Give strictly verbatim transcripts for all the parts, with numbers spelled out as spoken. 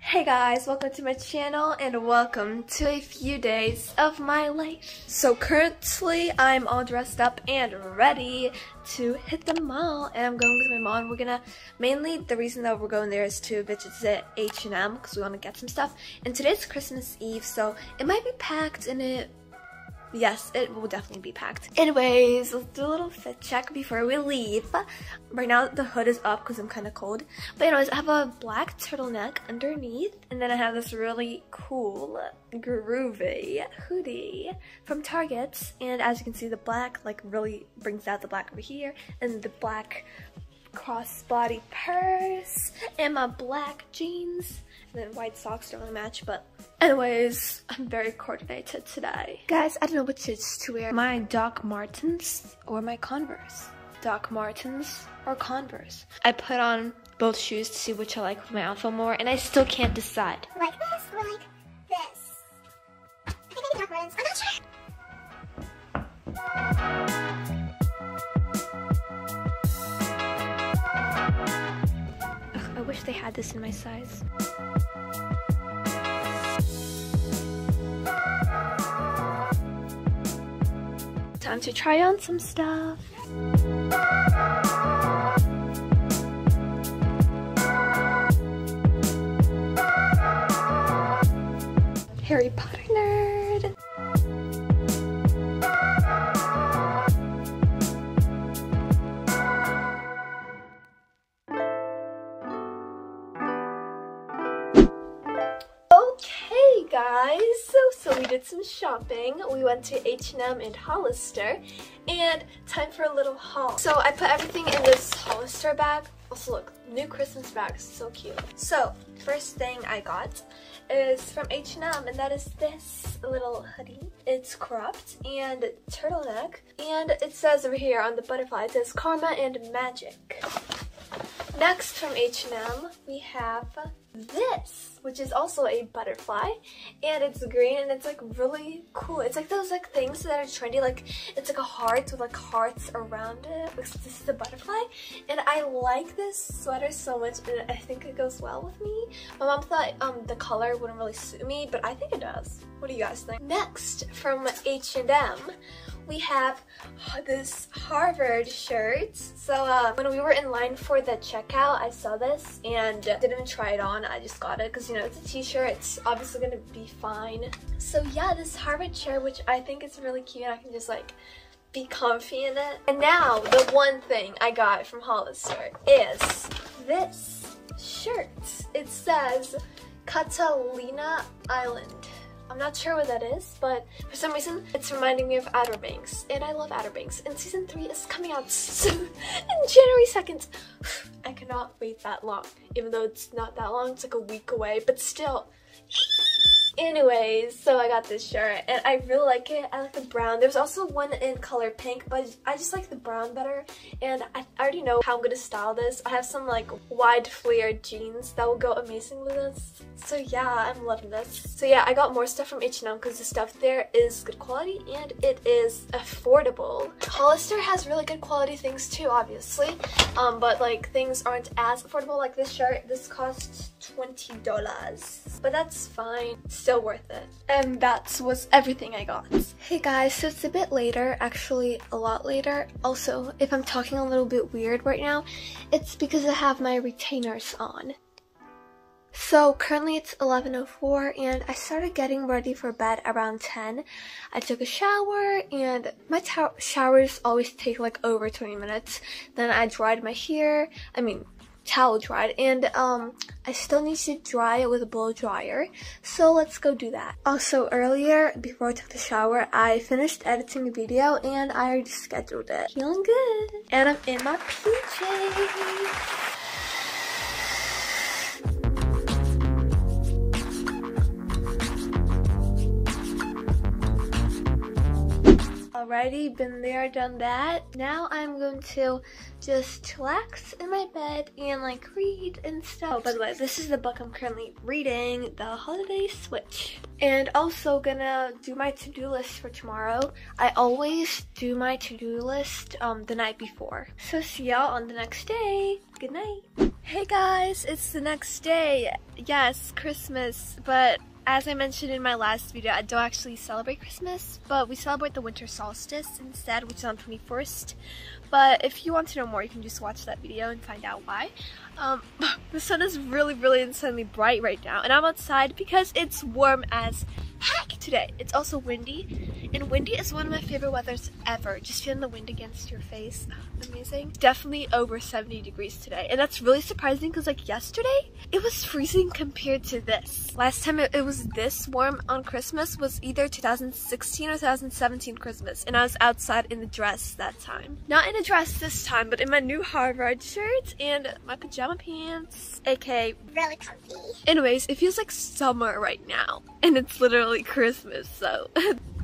Hey guys, welcome to my channel and welcome to a few days of my life. So currently I'm all dressed up and ready to hit the mall, and I'm going with my mom. We're gonna, mainly the reason that we're going there is to visit H and M because we want to get some stuff, and today's Christmas Eve, so it might be packed and it Yes, it will definitely be packed. Anyways, let's do a little fit check before we leave. Right now, the hood is up because I'm kind of cold. But anyways, I have a black turtleneck underneath. And then I have this really cool, groovy hoodie from Target. And as you can see, the black like really brings out the black over here. And the black crossbody purse. And my black jeans. And then white socks don't really match, but anyways, I'm very coordinated today. Guys, I don't know what shirts to wear. My Doc Martens or my Converse. Doc Martens or Converse. I put on both shoes to see which I like with my outfit more, and I still can't decide. Like this or like this. I think maybe Doc Martens. I'm not sure. Ugh, I wish they had this in my size. Time to try on some stuff. Harry Potter nerd. Okay guys, so we did some shopping. We went to H and M and Hollister, and time for a little haul. So I put everything in this Hollister bag. Also look, new Christmas bag, so cute. So first thing I got is from H and M, and that is this little hoodie. It's cropped and turtleneck, and it says over here on the butterfly, it says karma and magic. Next from H and M, we have this, which is also a butterfly, and it's green, and it's like really cool. It's like those like things that are trendy, like it's like a heart with like hearts around it. This is the butterfly, and I like this sweater so much, and I think it goes well with me. My mom thought um the color wouldn't really suit me, but I think it does. What do you guys think? Next from H and M, we have this Harvard shirt. So uh, when we were in line for the checkout, I saw this and didn't even try it on. I just got it because, you know, it's a t-shirt. It's obviously going to be fine. So yeah, this Harvard shirt, which I think is really cute. I can just like be comfy in it. And now the one thing I got from Hollister is this shirt. It says Catalina Island. I'm not sure what that is, but for some reason it's reminding me of Outer Banks, and I love Outer Banks, and season three is coming out soon in January second. I cannot wait that long, even though it's not that long, it's like a week away, but still. Anyways, so I got this shirt and I really like it. I like the brown. There's also one in color pink, but I just like the brown better, and I already know how I'm gonna style this. I have some like wide flare jeans that will go amazing with this. So yeah, I'm loving this. So yeah, I got more stuff from H and M because the stuff there is good quality and it is affordable. Hollister has really good quality things too, obviously, um, but like things aren't as affordable. Like this shirt, this costs twenty dollars, but that's fine. So worth it. And that was everything I got. Hey guys, so it's a bit later, actually a lot later. Also, if I'm talking a little bit weird right now, it's because I have my retainers on. So currently it's eleven oh four and I started getting ready for bed around ten. I took a shower, and my showers always take like over twenty minutes. Then I dried my hair, I mean towel dried, and um I still need to dry it with a blow dryer, so let's go do that. Also earlier, before I took the shower, I finished editing a video and I already scheduled it. Feeling good, and I'm in my P Js. Already been there, done that. Now I'm going to just relax in my bed and like read and stuff. Oh, by the way, this is the book I'm currently reading, The Holiday Switch. And also gonna do my to-do list for tomorrow. I always do my to-do list um, the night before. So see y'all on the next day. Good night. Hey guys, it's the next day. Yes, Christmas, but as I mentioned in my last video, I don't actually celebrate Christmas, but we celebrate the winter solstice instead, which is on the twenty-first. But if you want to know more, you can just watch that video and find out why. Um, the sun is really, really insanely bright right now, and I'm outside because it's warm as heck today. It's also windy, and windy is one of my favorite weathers ever. Just feeling the wind against your face, oh, amazing. Definitely over seventy degrees today, and that's really surprising because like yesterday, it was freezing compared to this. Last time it, it was this warm on Christmas was either two thousand sixteen or two thousand seventeen Christmas, and I was outside in a dress that time. Not in a dress this time, but in my new Harvard shirt and my pajama pants, aka really comfy. Anyways, it feels like summer right now, and it's literally Christmas, so.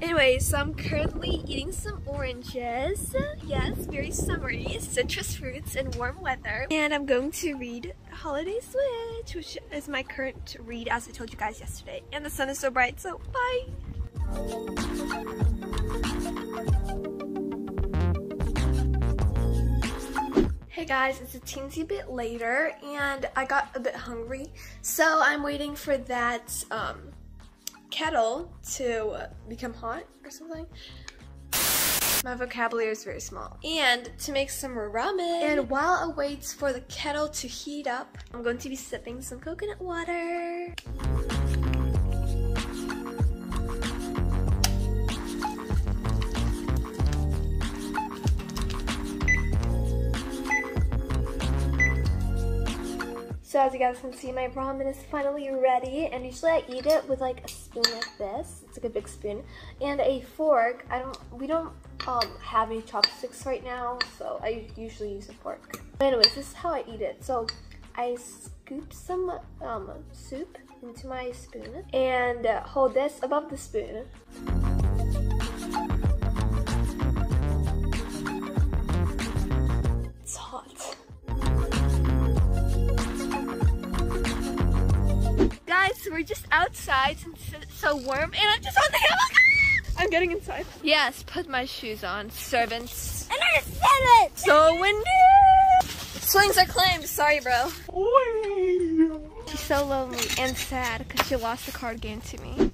Anyways, so I'm currently eating some oranges. Yes, very summery, citrus fruits and warm weather. And I'm going to read Holiday Switch, which is my current read as I told you guys yesterday. And the sun is so bright, so bye! Hey guys, it's a teensy bit later and I got a bit hungry. So I'm waiting for that, um, kettle to become hot or something. My vocabulary is very small. And to make some ramen. And while it waits for the kettle to heat up, I'm going to be sipping some coconut water. So as you guys can see, my ramen is finally ready, and usually I eat it with like a spoon like this. It's like a big spoon and a fork. I don't, we don't um, have any chopsticks right now, so I usually use a fork. But anyways, this is how I eat it. So I scoop some um, soup into my spoon and hold this above the spoon. It's hot. Guys, we're just outside since it's so warm, and I'm just on the hammock. I'm getting inside. Yes, put my shoes on, servants. And I'm a servant! So windy! Swings are claimed, sorry bro. She's so lonely and sad because she lost the card game to me.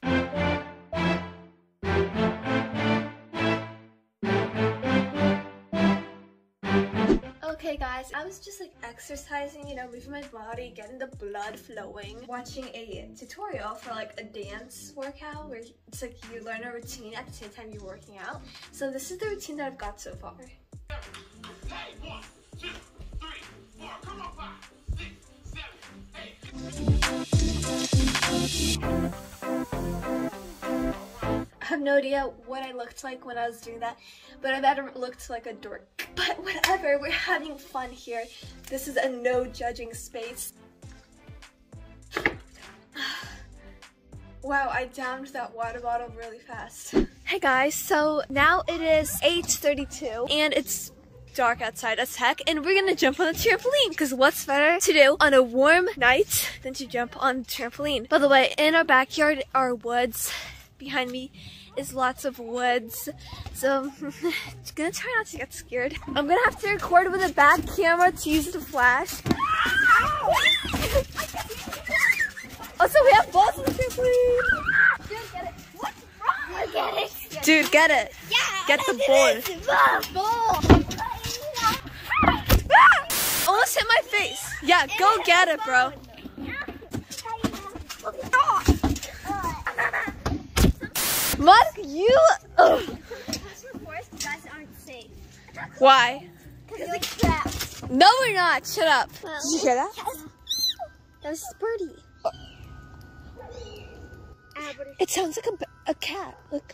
Okay guys, I was just like exercising, you know, moving my body, getting the blood flowing, watching a tutorial for like a dance workout where it's like you learn a routine at the same time you're working out. So this is the routine that I've got so far. Hey, one, two, three, four, come on, five, six, seven, eight. I have no idea what I looked like when I was doing that, but I better looked like a dork. But whatever, we're having fun here. This is a no judging space. Wow, I downed that water bottle really fast. Hey guys, so now it is eight thirty-two and it's dark outside as heck, and we're gonna jump on the trampoline because what's better to do on a warm night than to jump on the trampoline. By the way, in our backyard are woods. Behind me is lots of woods, so I'm gonna try not to get scared. I'm gonna have to record with a back camera to use the flash. Also, we have balls in the trampoline. Dude, get it. What's wrong? Get it. Dude, get it. Yeah, get the ball. Almost hit my face. Yeah, go get it, bro. Musk, you. Ugh. Guys aren't safe. Why? Because you're trapped. No, we're not. Shut up. Well, did you hear that? Yes. That was birdie. Oh. Ah, it sounds like a, a cat. Look.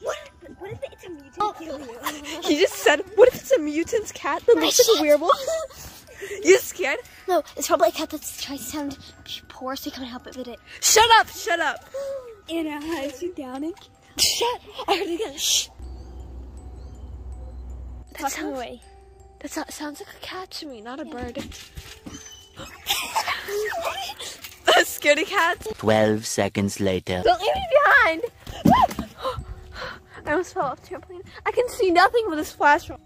What? What if it's a mutant? Oh. Kill you? He just said, "What if it's a mutant's cat that My looks shit. like a werewolf?" You scared? No, it's probably a cat that's trying to sound poor, so you can't help it with it. Shut up! Shut up! Anna, hi, you downing? Shut! I heard it. Shh! That sounds, away. That so sounds like a cat to me, not a yeah. bird. A scaredy cat? Twelve seconds later. Don't leave me behind! I almost fell off the trampoline. I can see nothing with this flashlight.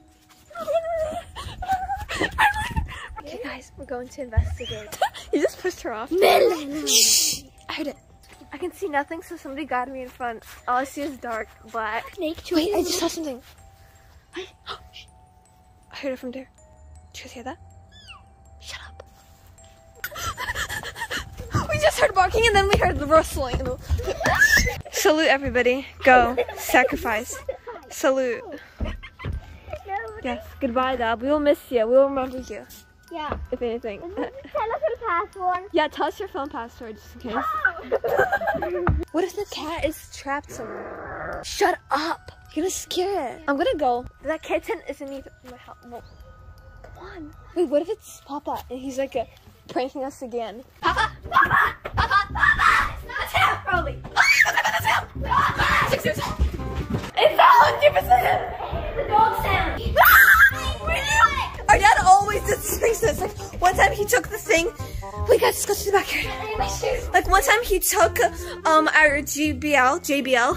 Okay guys, We're going to investigate. You just pushed her off. Shh! I heard it. I can see nothing, so somebody got me in front. All I see is dark, black. Naked. Wait, I just saw something. What? I heard it from there. Did you guys hear that? Shut up. We just heard barking and then we heard the rustling. Salute everybody. Go. Sacrifice. Salute. Yes. Goodbye, Dab. We will miss you. We will remember you. Yeah. If anything. Tell us your password. Yeah, tell us your phone password just in case. Oh. What if the cat is trapped somewhere? Shut up. You're gonna scare it. I'm gonna go. That kitten isn't even my help. Well, come on. Wait, what if it's Papa and he's like a, pranking us again? Papa! Papa! Papa! Papa! It's him, probably. It's him! Papa! It's him! It's one hundred percent him! The dog sound. Our dad always did things to us. Like, one time he took the thing. Wait, guys, let's go to the backyard. Like, one time he took um our J B L, J B L,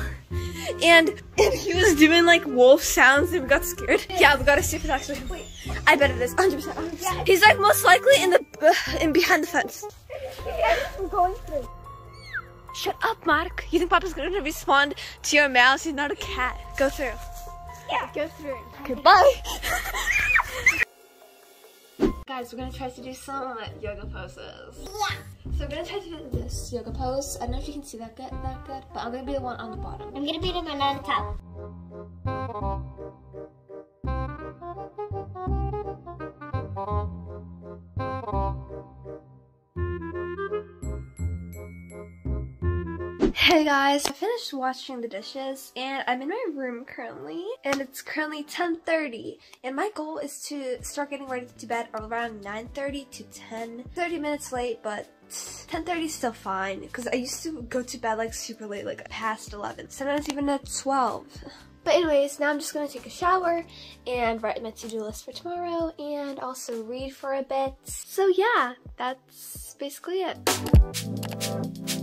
and, and he was doing, like, wolf sounds and we got scared. Yeah, we gotta see if it's actually him. Wait. I bet it is. one hundred percent. He's, like, most likely in the, uh, in behind the fence. I'm going through. Shut up, Mark. You think Papa's gonna respond to your mouse? He's not a cat. Go through. Yeah. Go through. Okay, bye. Guys, we're gonna try to do some yoga poses. Yeah. So we're gonna try to do this yoga pose. I don't know if you can see that good, that good, but I'm gonna be the one on the bottom. I'm gonna be the one on the top. Hey guys, I finished washing the dishes and I'm in my room currently, and it's currently ten thirty, and my goal is to start getting ready to bed around nine thirty to ten. thirty minutes late, but ten thirty is still fine because I used to go to bed like super late, like past eleven, sometimes even at twelve. But anyways, now I'm just going to take a shower and write my to-do list for tomorrow and also read for a bit. So yeah, that's basically it.